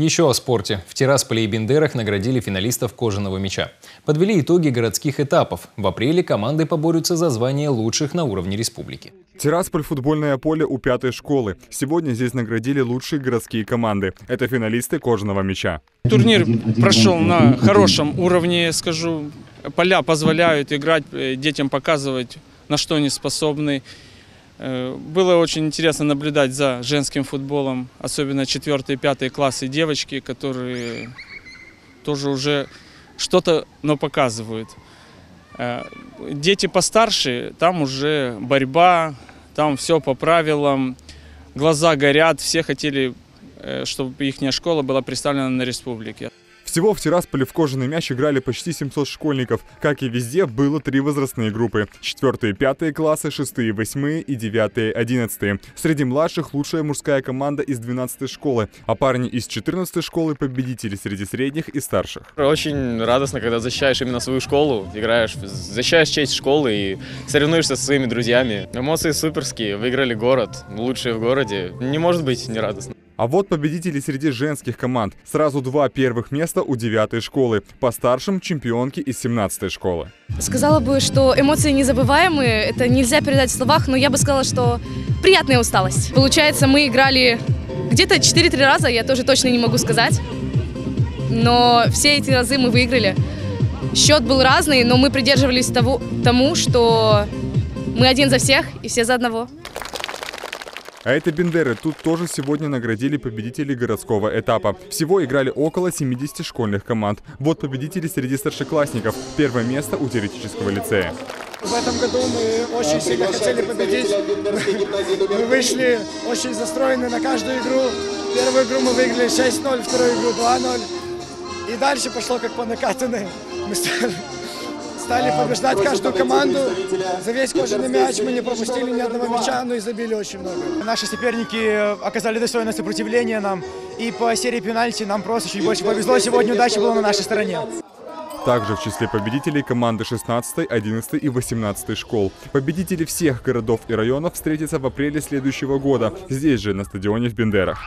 Еще о спорте. В Тирасполе и Бендерах наградили финалистов «Кожаного мяча». Подвели итоги городских этапов. В апреле команды поборются за звание лучших на уровне республики. Тирасполь – футбольное поле у 5-й школы. Сегодня здесь наградили лучшие городские команды. Это финалисты «Кожаного мяча». Турнир прошел на хорошем уровне, скажу. Поля позволяют играть, детям показывать, на что они способны. Было очень интересно наблюдать за женским футболом, особенно 4-5 классы девочки, которые тоже уже что-то, но показывают. Дети постарше, там уже борьба, там все по правилам, глаза горят, все хотели, чтобы их школа была представлена на республике. Всего в Тирасполе в «Кожаный мяч» играли почти 700 школьников. Как и везде, было три возрастные группы – 4-5 классы, 6-8 и 9-11. Среди младших лучшая мужская команда из 12-й школы, а парни из 14-й школы – победители среди средних и старших. Очень радостно, когда защищаешь именно свою школу, играешь, защищаешь честь школы и соревнуешься со своими друзьями. Эмоции суперские, выиграли город, лучшие в городе. Не может быть не радостно. А вот победители среди женских команд. Сразу два первых места у 9-й школы. По старшим чемпионки из 17-й школы. Сказала бы, что эмоции незабываемые. Это нельзя передать в словах, но я бы сказала, что приятная усталость. Получается, мы играли где-то 4-3 раза, я тоже точно не могу сказать. Но все эти разы мы выиграли. Счет был разный, но мы придерживались тому, что мы один за всех и все за одного. А это Бендеры. Тут тоже сегодня наградили победителей городского этапа. Всего играли около 70 школьных команд. Вот победители среди старшеклассников. Первое место у теоретического лицея. В этом году мы очень сильно хотели победить. Мы вышли очень застроены на каждую игру. Первую игру мы выиграли 6-0, вторую игру 2-0. И дальше пошло как по накатанной. Мы стали побеждать каждую команду. За весь «Кожаный мяч» мы не пропустили ни одного мяча, но и забили очень много. Наши соперники оказали достойное сопротивление нам. И по серии пенальти нам просто чуть больше повезло. Сегодня удача была на нашей стороне. Также в числе победителей команды 16-й, 11-й и 18-й школ. Победители всех городов и районов встретятся в апреле следующего года. Здесь же, на стадионе в Бендерах.